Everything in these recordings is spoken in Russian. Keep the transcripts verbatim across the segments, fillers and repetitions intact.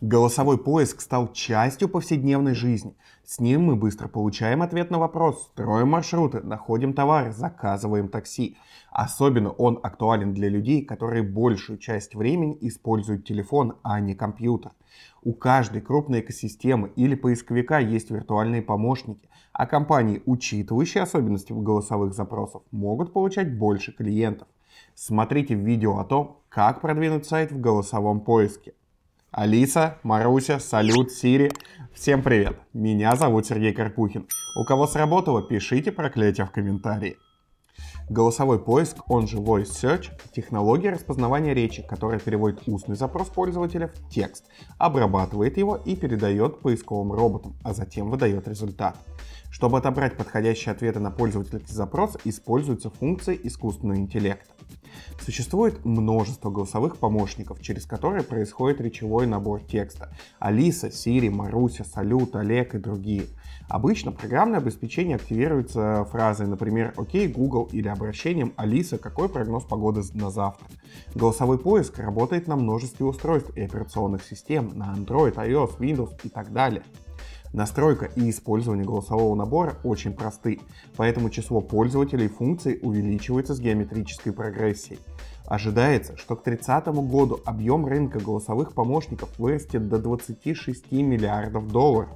Голосовой поиск стал частью повседневной жизни. С ним мы быстро получаем ответ на вопрос, строим маршруты, находим товары, заказываем такси. Особенно он актуален для людей, которые большую часть времени используют телефон, а не компьютер. У каждой крупной экосистемы или поисковика есть виртуальные помощники, а компании, учитывающие особенности голосовых запросов, могут получать больше клиентов. Смотрите видео о том, как продвинуть сайт в голосовом поиске. Алиса, Маруся, салют, Сири. Всем привет, меня зовут Сергей Карпухин. У кого сработало, пишите проклятие в комментарии. Голосовой поиск, он же Voice Search, технология распознавания речи, которая переводит устный запрос пользователя в текст, обрабатывает его и передает поисковым роботам, а затем выдает результат. Чтобы отобрать подходящие ответы на пользовательский запрос, используются функции искусственного интеллекта. Существует множество голосовых помощников, через которые происходит речевой набор текста. Алиса, Сири, Маруся, Салют, Олег и другие. Обычно программное обеспечение активируется фразой, например, «Окей, Google» или обращением «Алиса, какой прогноз погоды на завтра?». Голосовой поиск работает на множестве устройств и операционных систем, на Android, iOS, Windows и так далее. Настройка и использование голосового набора очень просты, поэтому число пользователей функций увеличивается с геометрической прогрессией. Ожидается, что к тридцатому году объем рынка голосовых помощников вырастет до двадцати шести миллиардов долларов.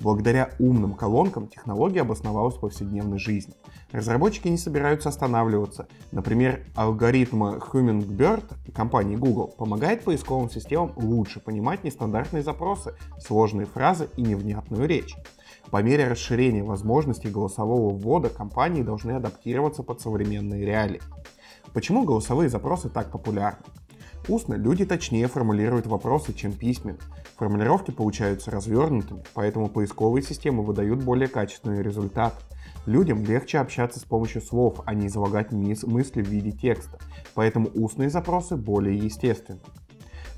Благодаря умным колонкам технология обосновалась в повседневной жизни. Разработчики не собираются останавливаться. Например, алгоритм Hummingbird компании Google помогает поисковым системам лучше понимать нестандартные запросы, сложные фразы и невнятную речь. По мере расширения возможностей голосового ввода компании должны адаптироваться под современные реалии. Почему голосовые запросы так популярны? Устно люди точнее формулируют вопросы, чем письменно. Формулировки получаются развернутыми, поэтому поисковые системы выдают более качественные результаты. Людям легче общаться с помощью слов, а не излагать мысли в виде текста, поэтому устные запросы более естественны.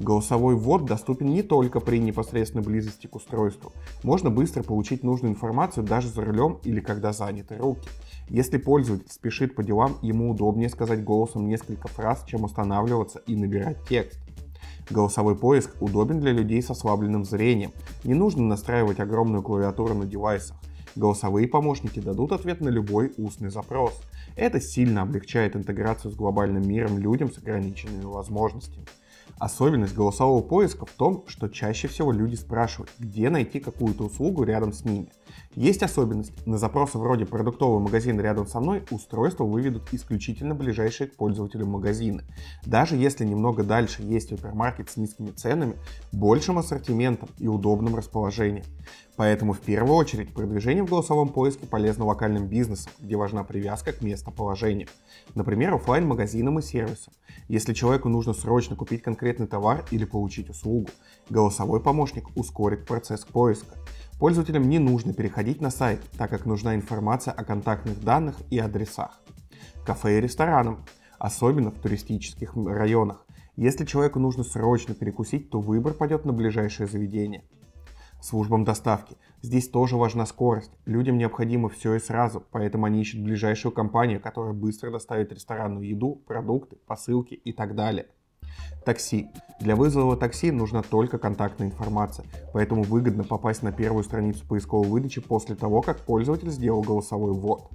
Голосовой ввод доступен не только при непосредственной близости к устройству. Можно быстро получить нужную информацию даже за рулем или когда заняты руки. Если пользователь спешит по делам, ему удобнее сказать голосом несколько фраз, чем останавливаться и набирать текст. Голосовой поиск удобен для людей с ослабленным зрением. Не нужно настраивать огромную клавиатуру на девайсах. Голосовые помощники дадут ответ на любой устный запрос. Это сильно облегчает интеграцию с глобальным миром людям с ограниченными возможностями. Особенность голосового поиска в том, что чаще всего люди спрашивают, где найти какую-то услугу рядом с ними. Есть особенность: на запросы вроде «продуктовый магазин рядом со мной» устройство выведут исключительно ближайшие к пользователю магазины. Даже если немного дальше есть супермаркет с низкими ценами, большим ассортиментом и удобным расположением. Поэтому в первую очередь продвижение в голосовом поиске полезно локальным бизнесам, где важна привязка к местоположению. Например, офлайн-магазинам и сервисам. Если человеку нужно срочно купить конкретный товар или получить услугу, голосовой помощник ускорит процесс поиска. Пользователям не нужно переходить на сайт, так как нужна информация о контактных данных и адресах. Кафе и ресторанам, особенно в туристических районах. Если человеку нужно срочно перекусить, то выбор пойдет на ближайшее заведение. Службам доставки. Здесь тоже важна скорость. Людям необходимо все и сразу, поэтому они ищут ближайшую компанию, которая быстро доставит ресторанную еду, продукты, посылки и так далее. Такси. Для вызова такси нужна только контактная информация, поэтому выгодно попасть на первую страницу поисковой выдачи после того, как пользователь сделал голосовой ввод.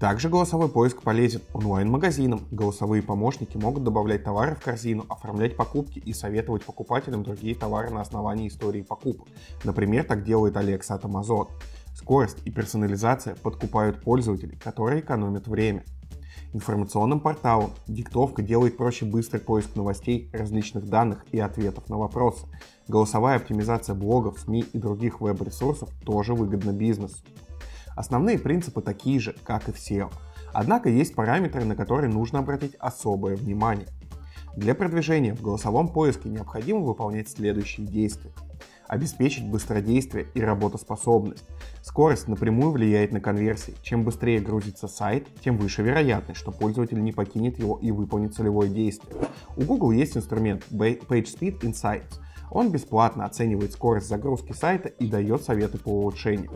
Также голосовой поиск полезен онлайн-магазинам. Голосовые помощники могут добавлять товары в корзину, оформлять покупки и советовать покупателям другие товары на основании истории покупок. Например, так делает Alexa от Amazon. Скорость и персонализация подкупают пользователей, которые экономят время. Информационным порталом. Диктовка делает проще быстрый поиск новостей, различных данных и ответов на вопросы. Голосовая оптимизация блогов, СМИ и других веб-ресурсов тоже выгодна бизнесу. Основные принципы такие же, как и в сео. Однако есть параметры, на которые нужно обратить особое внимание. Для продвижения в голосовом поиске необходимо выполнять следующие действия. Обеспечить быстродействие и работоспособность. Скорость напрямую влияет на конверсии. Чем быстрее грузится сайт, тем выше вероятность, что пользователь не покинет его и выполнит целевое действие. У Google есть инструмент PageSpeed Insights. Он бесплатно оценивает скорость загрузки сайта и дает советы по улучшению.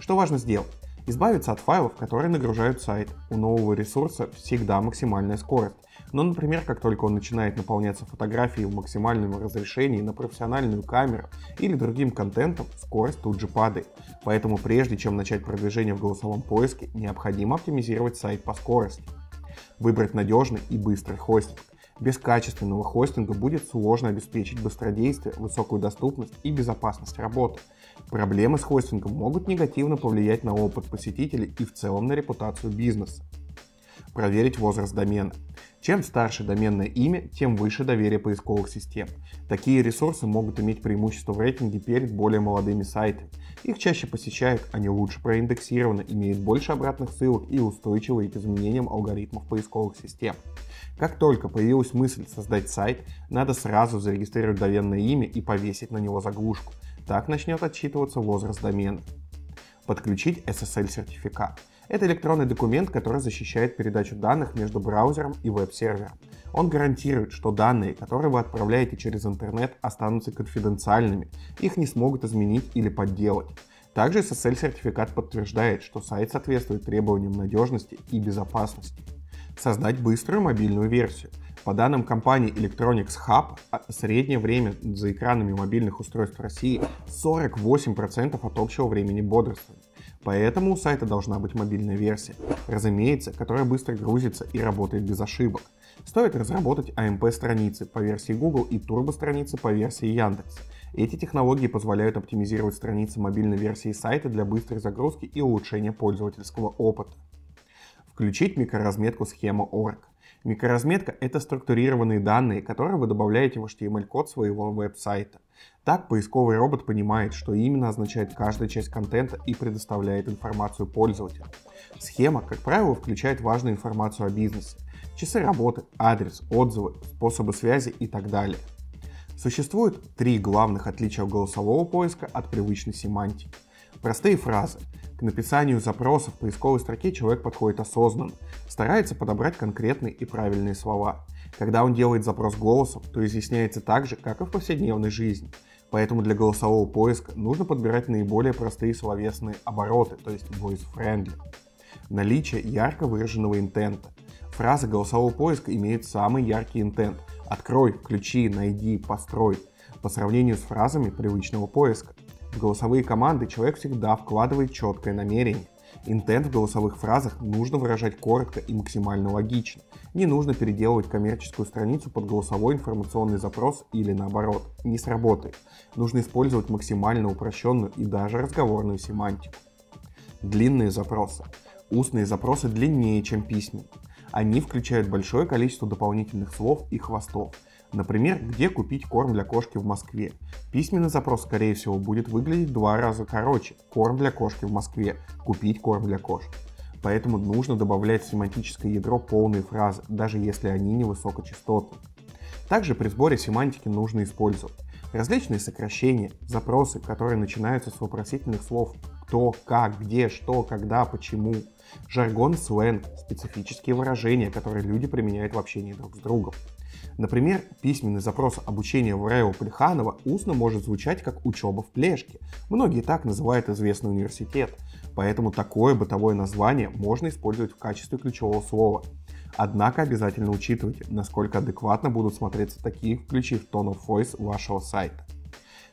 Что важно сделать? Избавиться от файлов, которые нагружают сайт. У нового ресурса всегда максимальная скорость. Но, например, как только он начинает наполняться фотографией в максимальном разрешении на профессиональную камеру или другим контентом, скорость тут же падает. Поэтому прежде чем начать продвижение в голосовом поиске, необходимо оптимизировать сайт по скорости. Выбрать надежный и быстрый хостинг. Без качественного хостинга будет сложно обеспечить быстродействие, высокую доступность и безопасность работы. Проблемы с хостингом могут негативно повлиять на опыт посетителей и в целом на репутацию бизнеса. Проверить возраст домена. Чем старше доменное имя, тем выше доверие поисковых систем. Такие ресурсы могут иметь преимущество в рейтинге перед более молодыми сайтами. Их чаще посещают, они лучше проиндексированы, имеют больше обратных ссылок и устойчивы к изменениям алгоритмов поисковых систем. Как только появилась мысль создать сайт, надо сразу зарегистрировать доменное имя и повесить на него заглушку. Так начнет отсчитываться возраст домена. Подключить эс эс эль-сертификат. Это электронный документ, который защищает передачу данных между браузером и веб-сервером. Он гарантирует, что данные, которые вы отправляете через интернет, останутся конфиденциальными, их не смогут изменить или подделать. Также эс эс эль-сертификат подтверждает, что сайт соответствует требованиям надежности и безопасности. Создать быструю мобильную версию. По данным компании Electronics Hub, среднее время за экранами мобильных устройств России сорок восемь процентов от общего времени бодрствования. Поэтому у сайта должна быть мобильная версия, разумеется, которая быстро грузится и работает без ошибок. Стоит разработать а эм пэ-страницы по версии Google и турбо-страницы по версии Яндекса. Эти технологии позволяют оптимизировать страницы мобильной версии сайта для быстрой загрузки и улучшения пользовательского опыта. Включить микроразметку Schema точка орг. Микроразметка — это структурированные данные, которые вы добавляете в эйч ти эм эль-код своего веб-сайта. Так поисковый робот понимает, что именно означает каждая часть контента и предоставляет информацию пользователю. Схема, как правило, включает важную информацию о бизнесе — часы работы, адрес, отзывы, способы связи и так далее. Существует три главных отличия голосового поиска от привычной семантики. Простые фразы. К написанию запросов в поисковой строке человек подходит осознанно, старается подобрать конкретные и правильные слова. Когда он делает запрос голосом, то изъясняется так же, как и в повседневной жизни. Поэтому для голосового поиска нужно подбирать наиболее простые словесные обороты, то есть voice-friendly. Наличие ярко выраженного интента. Фразы голосового поиска имеют самый яркий интент – «открой», «включи», «найди», «построй» по сравнению с фразами привычного поиска. В голосовые команды человек всегда вкладывает четкое намерение. Интент в голосовых фразах нужно выражать коротко и максимально логично. Не нужно переделывать коммерческую страницу под голосовой информационный запрос или наоборот. Не сработает. Нужно использовать максимально упрощенную и даже разговорную семантику. Длинные запросы. Устные запросы длиннее, чем письменные. Они включают большое количество дополнительных слов и хвостов. Например, где купить корм для кошки в Москве? Письменный запрос, скорее всего, будет выглядеть в два раза короче. Корм для кошки в Москве. Купить корм для кошки. Поэтому нужно добавлять в семантическое ядро полные фразы, даже если они невысокочастотны. Также при сборе семантики нужно использовать различные сокращения, запросы, которые начинаются с вопросительных слов «кто», «как», «где», «что», «когда», «почему», жаргон, сленг, специфические выражения, которые люди применяют в общении друг с другом. Например, письменный запрос обучения в РЭУ Плеханова устно может звучать как «учеба в плешке». Многие так называют известный университет, поэтому такое бытовое название можно использовать в качестве ключевого слова. Однако обязательно учитывайте, насколько адекватно будут смотреться такие, включив tone of voice вашего сайта.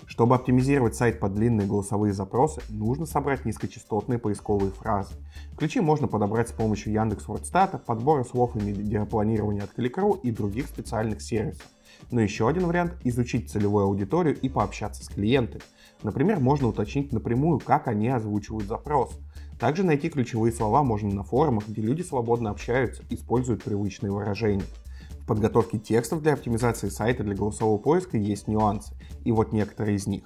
Чтобы оптимизировать сайт под длинные голосовые запросы, нужно собрать низкочастотные поисковые фразы. Ключи можно подобрать с помощью Яндекс.Вордстата, подбора слов и медиапланирования от клик точка ру и других специальных сервисов. Но еще один вариант – изучить целевую аудиторию и пообщаться с клиентами. Например, можно уточнить напрямую, как они озвучивают запрос. Также найти ключевые слова можно на форумах, где люди свободно общаются, используют привычные выражения. В подготовке текстов для оптимизации сайта для голосового поиска есть нюансы, и вот некоторые из них.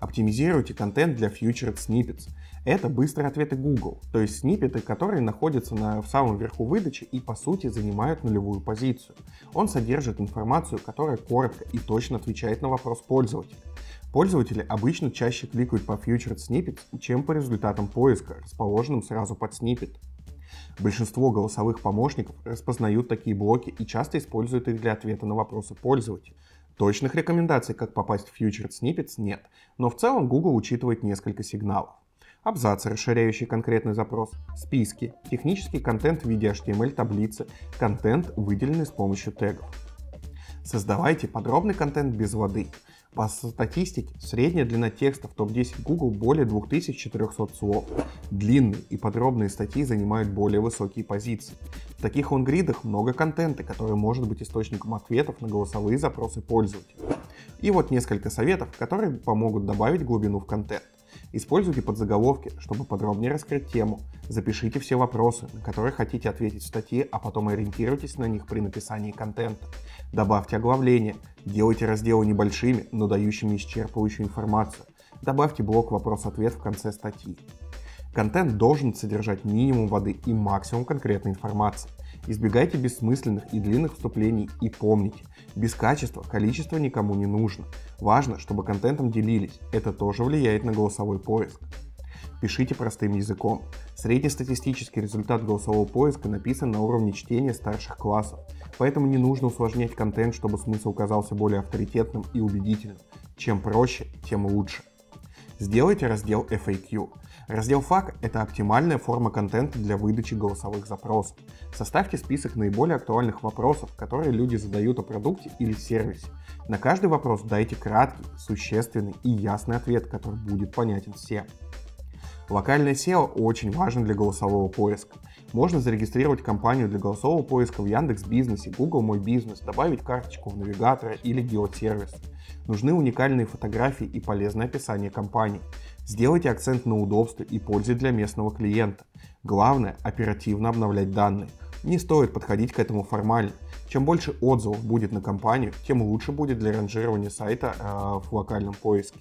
Оптимизируйте контент для Featured Snippets. Это быстрые ответы Google, то есть сниппеты, которые находятся на, в самом верху выдачи и, по сути, занимают нулевую позицию. Он содержит информацию, которая коротко и точно отвечает на вопрос пользователя. Пользователи обычно чаще кликают по Featured Snippets, чем по результатам поиска, расположенным сразу под сниппет. Большинство голосовых помощников распознают такие блоки и часто используют их для ответа на вопросы пользователя. Точных рекомендаций, как попасть в Featured Snippets, нет, но в целом Google учитывает несколько сигналов. абзац, расширяющий конкретный запрос, списки, технический контент в виде эйч ти эм эль-таблицы, контент, выделенный с помощью тегов. Создавайте подробный контент без воды. По статистике, средняя длина текста в топ десять Google более две тысячи четыреста слов. Длинные и подробные статьи занимают более высокие позиции. В таких лонгридах много контента, который может быть источником ответов на голосовые запросы пользователей. И вот несколько советов, которые помогут добавить глубину в контент. Используйте подзаголовки, чтобы подробнее раскрыть тему. Запишите все вопросы, на которые хотите ответить в статье, а потом ориентируйтесь на них при написании контента. Добавьте оглавление. Делайте разделы небольшими, но дающими исчерпывающую информацию. Добавьте блок вопрос-ответ в конце статьи. Контент должен содержать минимум воды и максимум конкретной информации. Избегайте бессмысленных и длинных вступлений и помните, без качества количество никому не нужно. Важно, чтобы контентом делились, это тоже влияет на голосовой поиск. Пишите простым языком. Среднестатистический результат голосового поиска написан на уровне чтения старших классов, поэтому не нужно усложнять контент, чтобы смысл казался более авторитетным и убедительным. Чем проще, тем лучше. Сделайте раздел эф эй кью. Раздел эф эй кью – это оптимальная форма контента для выдачи голосовых запросов. Составьте список наиболее актуальных вопросов, которые люди задают о продукте или сервисе. На каждый вопрос дайте краткий, существенный и ясный ответ, который будет понятен всем. Локальное сео очень важно для голосового поиска. Можно зарегистрировать кампанию для голосового поиска в Яндекс Бизнесе, Google Мой Бизнес, добавить карточку в навигаторе или геосервис. Нужны уникальные фотографии и полезное описание компании. Сделайте акцент на удобстве и пользе для местного клиента. Главное – оперативно обновлять данные. Не стоит подходить к этому формально. Чем больше отзывов будет на компанию, тем лучше будет для ранжирования сайта э, в локальном поиске.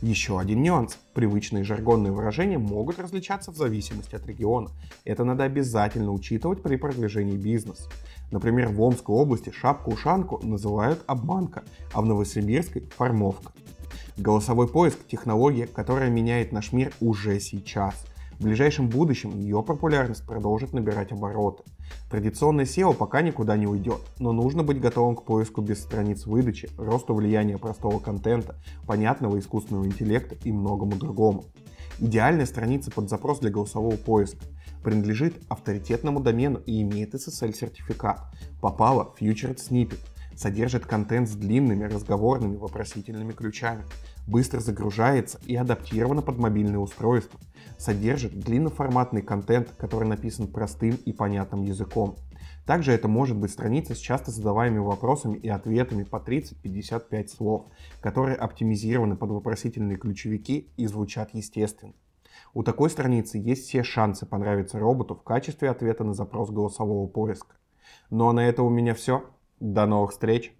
Еще один нюанс. Привычные жаргонные выражения могут различаться в зависимости от региона. Это надо обязательно учитывать при продвижении бизнеса. Например, в Омской области шапку-ушанку называют обманка, а в Новосибирской – формовка. Голосовой поиск – технология, которая меняет наш мир уже сейчас. В ближайшем будущем ее популярность продолжит набирать обороты. Традиционное сео пока никуда не уйдет, но нужно быть готовым к поиску без страниц выдачи, росту влияния простого контента, понятного искусственного интеллекта и многому другому. Идеальная страница под запрос для голосового поиска. Принадлежит авторитетному домену и имеет эс эс эль-сертификат. Попала Featured Snippet. Содержит контент с длинными разговорными вопросительными ключами. Быстро загружается и адаптировано под мобильное устройство. Содержит длинноформатный контент, который написан простым и понятным языком. Также это может быть страница с часто задаваемыми вопросами и ответами по тридцать-пятьдесят пять слов, которые оптимизированы под вопросительные ключевики и звучат естественно. У такой страницы есть все шансы понравиться роботу в качестве ответа на запрос голосового поиска. Ну а на этом у меня все. До новых встреч!